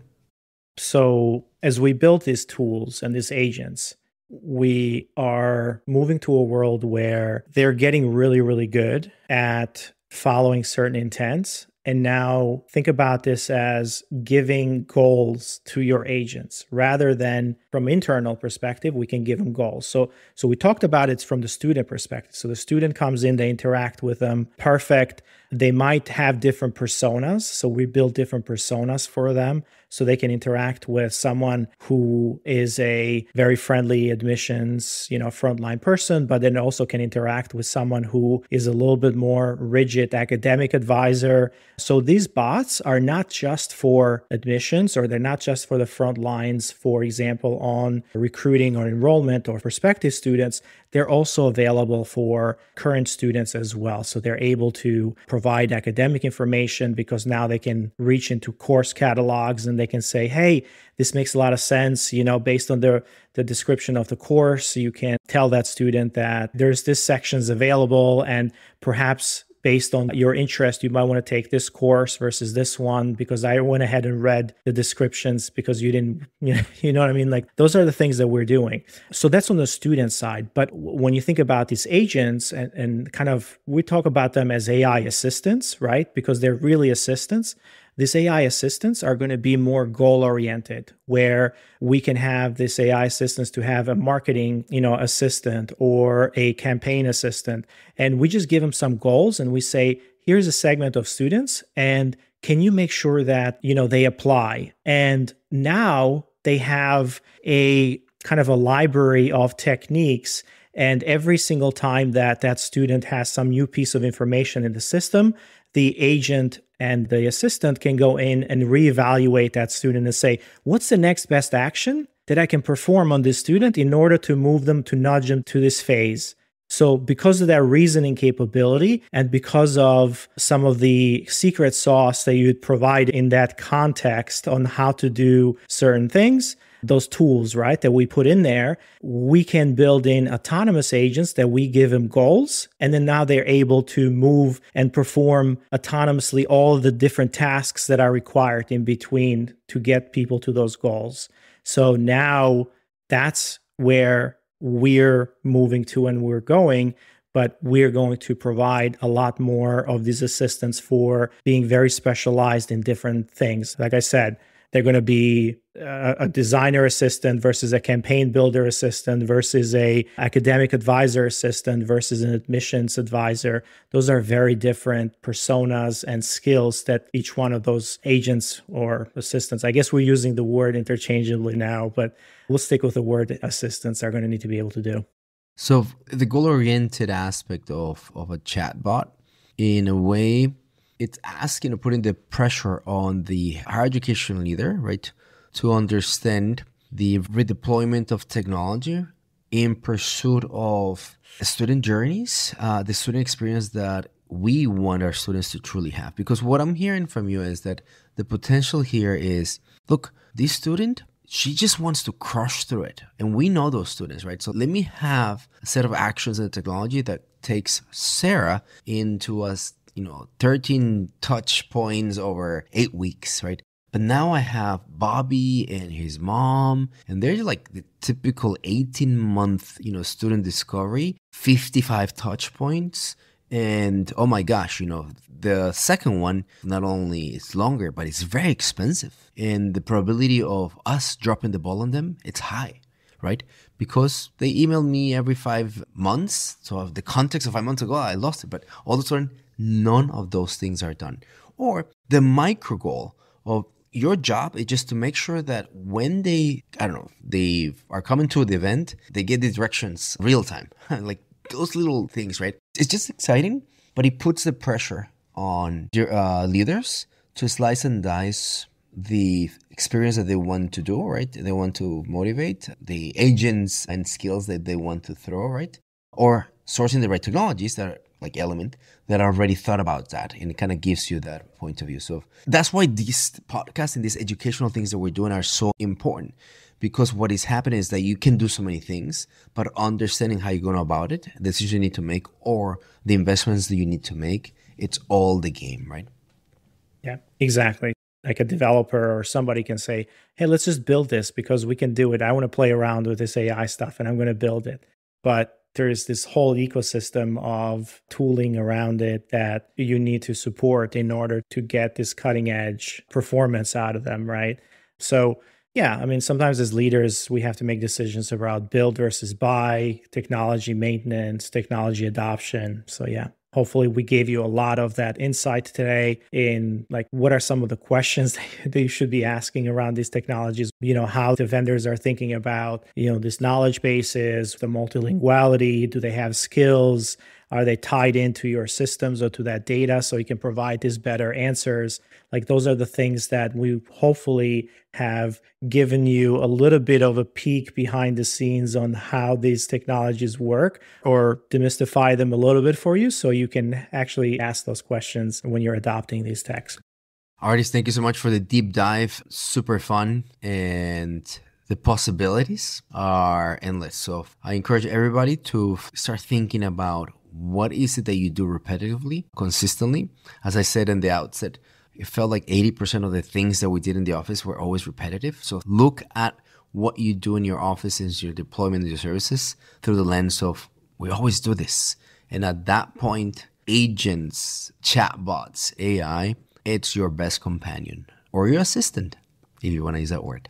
So as we build these tools and these agents, we are moving to a world where they're getting really, really good at following certain intents. And now think about this as giving goals to your agents rather than from internal perspective, we can give them goals. So, so we talked about it's from the student perspective. So the student comes in, they interact with them. Perfect. They might have different personas. So we build different personas for them so they can interact with someone who is a very friendly admissions, you know, frontline person, but then also can interact with someone who is a little bit more rigid academic advisor. So these bots are not just for admissions, or they're not just for the front lines, for example, on recruiting or enrollment or prospective students. They're also available for current students as well. So they're able to provide academic information because now they can reach into course catalogs and they can say, hey, this makes a lot of sense, you know, based on the, the description of the course. You can tell that student that there's this section's available, and perhaps based on your interest, you might want to take this course versus this one because I went ahead and read the descriptions because you didn't, you know, you know what I mean? Like, those are the things that we're doing. So that's on the student side. But when you think about these agents and, and kind of, we talk about them as A I assistants, right? Because they're really assistants. These A I assistants are going to be more goal-oriented, where we can have this A I assistants to have a marketing, you know, assistant or a campaign assistant. And we just give them some goals and we say, here's a segment of students, and can you make sure that, you know, they apply? And now they have a kind of a library of techniques. And every single time that that student has some new piece of information in the system, the agent and the assistant can go in and reevaluate that student and say, what's the next best action that I can perform on this student in order to move them, to nudge them to this phase? So because of that reasoning capability and because of some of the secret sauce that you'd provide in that context on how to do certain things, those tools, right, that we put in there, we can build in autonomous agents that we give them goals. And then now they're able to move and perform autonomously all the different tasks that are required in between to get people to those goals. So now that's where we're moving to and we're going, but we're going to provide a lot more of these assistants for being very specialized in different things. Like I said, they're going to be a designer assistant versus a campaign builder assistant versus a academic advisor assistant versus an admissions advisor. Those are very different personas and skills that each one of those agents or assistants, I guess we're using the word interchangeably now, but we'll stick with the word assistants, are going to need to be able to do. So the goal-oriented aspect of, of a chatbot, in a way, it's asking or putting the pressure on the higher education leader, right, to understand the redeployment of technology in pursuit of student journeys, uh, the student experience that we want our students to truly have. Because what I'm hearing from you is that the potential here is, look, this student, she just wants to crush through it. And we know those students, right? So let me have a set of actions and technology that takes Sarah into a you know, thirteen touch points over eight weeks, right? But now I have Bobby and his mom, and they're like the typical eighteen month, you know, student discovery, fifty-five touch points. And oh my gosh, you know, the second one, not only it's longer, but it's very expensive. And the probability of us dropping the ball on them, it's high, right? Because they email me every five months. So the context of five months ago, I lost it, but all of a sudden, none of those things are done. Or the micro goal of your job is just to make sure that when they, I don't know, they are coming to the event, they get the directions real time, like those little things, right? It's just exciting, but it puts the pressure on your uh, leaders to slice and dice the experience that they want to do, right? They want to motivate the agents and skills that they want to throw, right? Or sourcing the right technologies that are like Element, that I already thought about that, and it kind of gives you that point of view. So that's why these podcasts and these educational things that we're doing are so important, because what is happening is that you can do so many things, but understanding how you're going about it, the decisions you need to make, or the investments that you need to make, it's all the game, right? Yeah, exactly. like a developer or somebody can say, hey, let's just build this because we can do it. I want to play around with this A I stuff and I'm going to build it. But there is this whole ecosystem of tooling around it that you need to support in order to get this cutting edge performance out of them, right? So yeah, I mean, sometimes as leaders, we have to make decisions about build versus buy, technology maintenance, technology adoption. So yeah, hopefully we gave you a lot of that insight today in like, what are some of the questions that you should be asking around these technologies? You know, how the vendors are thinking about, you know, this knowledge bases, the multilinguality, do they have skills? Are they tied into your systems or to that data so you can provide these better answers? Like those are the things that we hopefully have given you a little bit of a peek behind the scenes on how these technologies work or demystify them a little bit for you so you can actually ask those questions when you're adopting these techs. Artis, thank you so much for the deep dive. Super fun, and the possibilities are endless. So I encourage everybody to start thinking about what is it that you do repetitively, consistently. As I said in the outset, it felt like eighty percent of the things that we did in the office were always repetitive. So look at what you do in your office and your deployment of your services through the lens of, we always do this. And at that point, agents, chatbots, A I, it's your best companion or your assistant, if you want to use that word.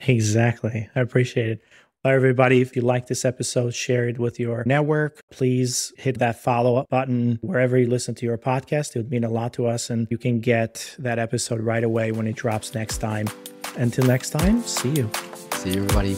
Exactly. I appreciate it. Hi, everybody. If you like this episode, share it with your network. Please hit that follow-up button wherever you listen to your podcast. It would mean a lot to us, and you can get that episode right away when it drops next time. Until next time, see you. See you, everybody.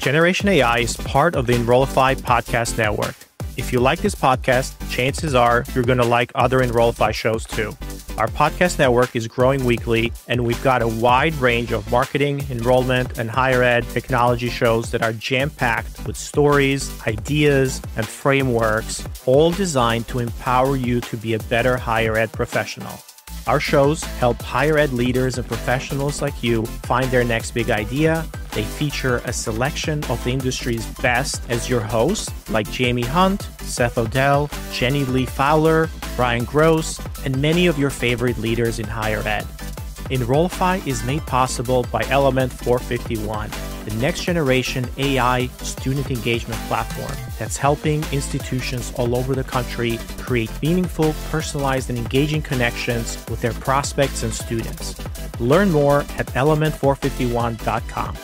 Generation A I is part of the Enrollify podcast network. If you like this podcast, chances are you're going to like other Enrollify shows too. Our podcast network is growing weekly, and we've got a wide range of marketing, enrollment, and higher ed technology shows that are jam-packed with stories, ideas, and frameworks, all designed to empower you to be a better higher ed professional. Our shows help higher ed leaders and professionals like you find their next big idea. They feature a selection of the industry's best as your hosts, like Jamie Hunt, Seth Odell, Jenny Lee Fowler, Brian Gross, and many of your favorite leaders in higher ed. Enrollify is made possible by Element four fifty-one, the next generation A I student engagement platform that's helping institutions all over the country create meaningful, personalized, and engaging connections with their prospects and students. Learn more at element four fifty-one dot com.